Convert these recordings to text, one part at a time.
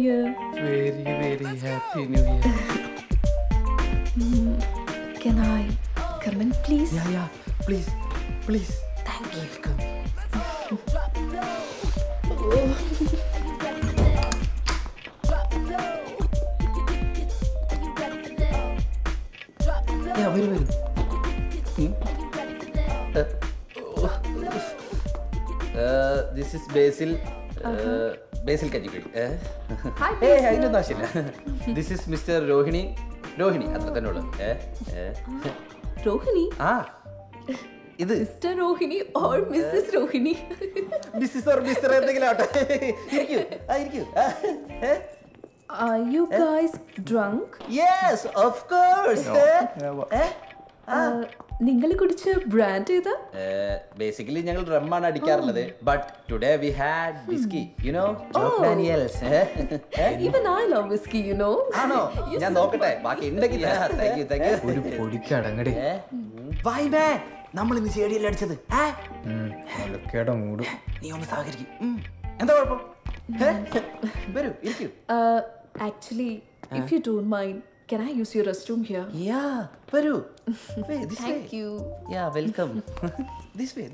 Year. Very happy New Year. Can I come in, please? Yeah. Please. Thank you. Welcome. Yeah, wait. This is Basil. Basil Kajikudi. Hi, Basil. Hey, I know Nashila. This is Mr. Rohini. Rohini? Ah. Mr. Rohini or Mrs. Rohini? Mrs. or Mr. Are you guys drunk? Yes, of course. Ningal kudicha brand edha? Basically, njangal rum aanu adikkarullathu. But today we had whiskey, you know? Jock Daniels. Even I love whiskey, you know? Ano? Njan nokkate. Baaki indakilla. Thank you. Oru podikku adangade. Why man? Nammal innu chediyil adichathu. Ha? Alukeda moodu. Nee onu saagirikku. Endha kollappam? Veru, irikku. Actually, if you don't mind, can I use your restroom here? Yeah, Paru. Thank you. Yeah, welcome. This way.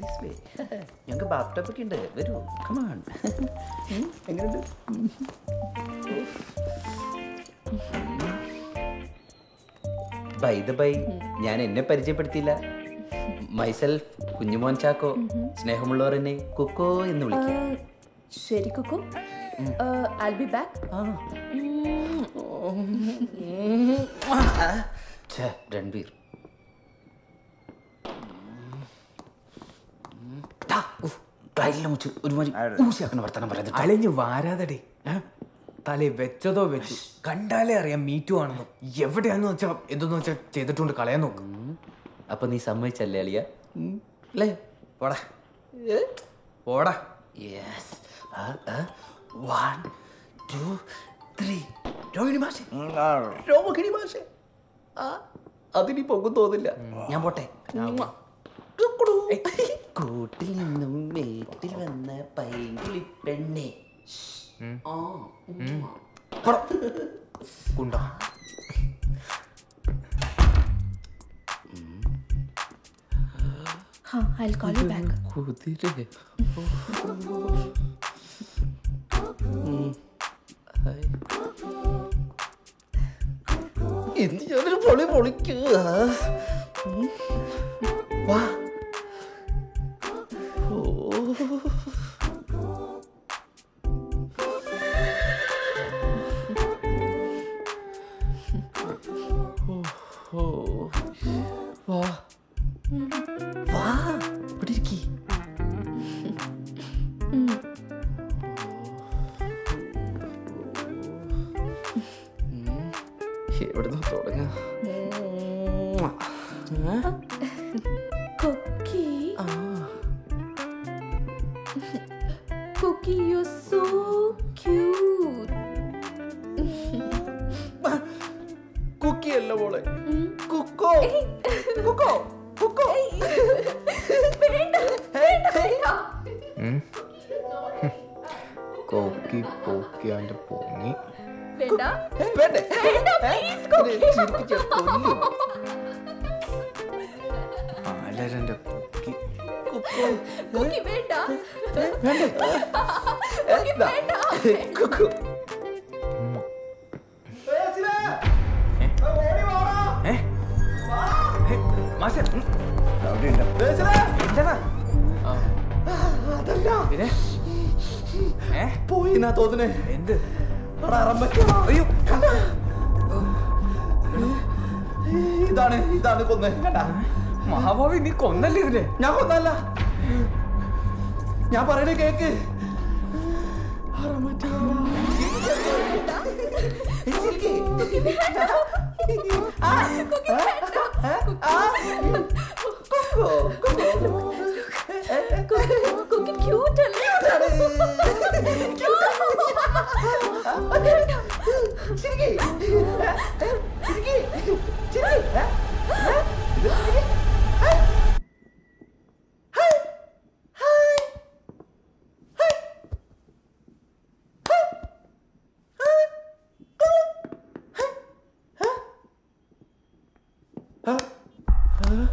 Younger bathtub in there. Paru, come on. By the by, Yana in a Parijapatilla. Myself, Kunjimon Chaco, Snehomlorene, Coco in the weekend. Shady Coco? I'll be back. Ranveer. വെച്ചതോ വെച്ചു കണ്ടാലേ അറിയാം MeToo ആണെന്ന് എവിടെയാണെന്ന് വെച്ചാ എന്തെന്ന് വെച്ചാ ചെയ്തിട്ടുണ്ട് കളയാൻ നോക്ക്. അപ്പൊ നീ സമ്മതിച്ചല്ലേ അളിയ? അല്ലേ പോടാ. Yes. 1, 2, 3. രോഹിണി മാഷെ അതിനി പൊങ്ങും തോന്നില്ല. ഞാൻ പോട്ടെ. കൂട്ടിൽ നിന്നും വീട്ടിൽ വന്ന പൈങ്കിളി പെണ്ണെ കുണ്ടോ I'll call you back. എന്തിനൊരു പൊളിക്കുക. Cookie, you're so cute. Cookie, hello, boy. Coco. Cookie, and the pony. Penda, please, Cookie. Cookie, benda. Cookie, benda. Cookie. Hey, Asila. Body wala. Hey, Masha. Howdy, Inda. Hey, Asila. Inda. Adalla. Ide. Poi na thodne. End. Ada arambakku. Ayyo. Kanda. ഇതാണ് കൊന്നെ കണ്ടാ. മഹാഭാവി നീ കൊന്നല്ലേ ഇതിനെ? ഞാൻ കൊന്നല്ല, ഞാൻ പറയണേ cake. Hi. Happy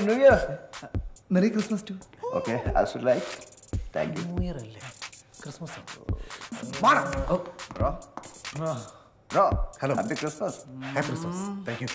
New Year! Merry Christmas too. Okay, I should like. Thank you. New Year, Christmas. Mana. Oh, bro. Hello. Happy Christmas. Happy Christmas. Thank you.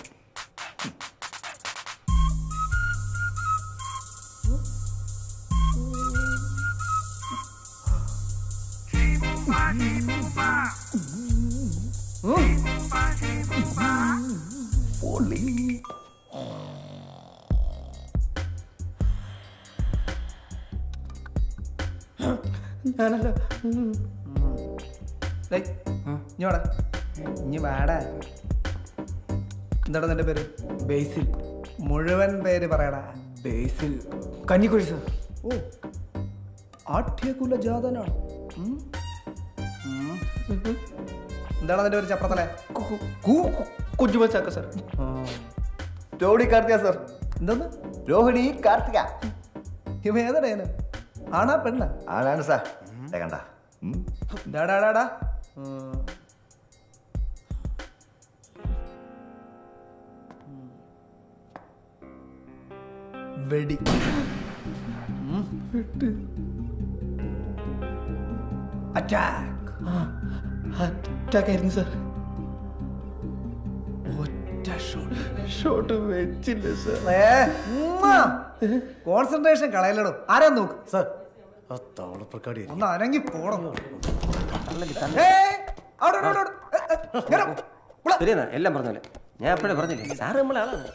Basil. Muravan Berry Parada. Basil. Can you go, sir? Oh, Artiacula Jadana. That other Japata. Could you watch a sir? Dodi Kartia, sir. No, Dodi Kartia. You may other end. Anna Penna. Anna, sir. Second. Da da da. Ready. Attack. Attack, sir. What a shot. Shot away, sir. Concentration, Kalayalo. Aranuk, sir. A towel for Kadi. Hey! Out! Get up! Dinner, Elamber. Yeah, pretty much. Saramala.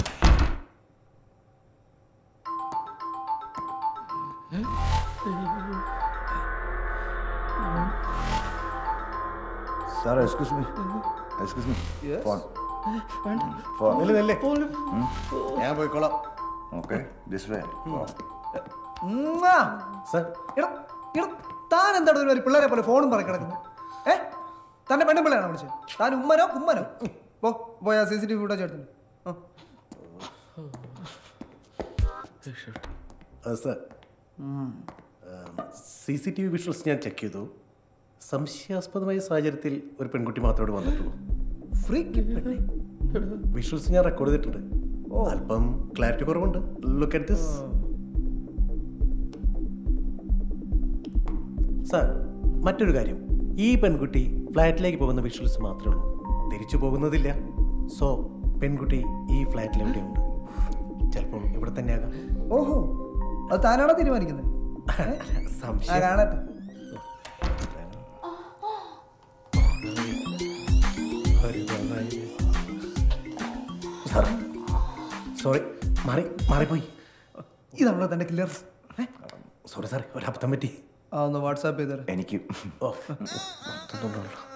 Sir, excuse me. Excuse me. Yes. Phone. Phone. Phone. Yeah, boy, call up. Okay, this way. Sir, you phone. Eh? Tan a penable. Tan umano. Boy, a sensitive. Sir, CCTV visuals I checked. Samshyaspadamayya sahajayathil oru penkutti mathrame vannatullu. Freak pennu. Visuals I record edittundu. Album clarity korvundu. Look at this. Sir, mattoru karyam. Ee penkutti flat like povuna visuals mathrame ullu. Thirichu povunnadilla. So, penkutti ee flat like evadeyundu. Chelppo ivide thanneyaga. Oho. That's why I'm not going to sorry, Mari. Sorry, sir. What happened to me? WhatsApp. Thank you.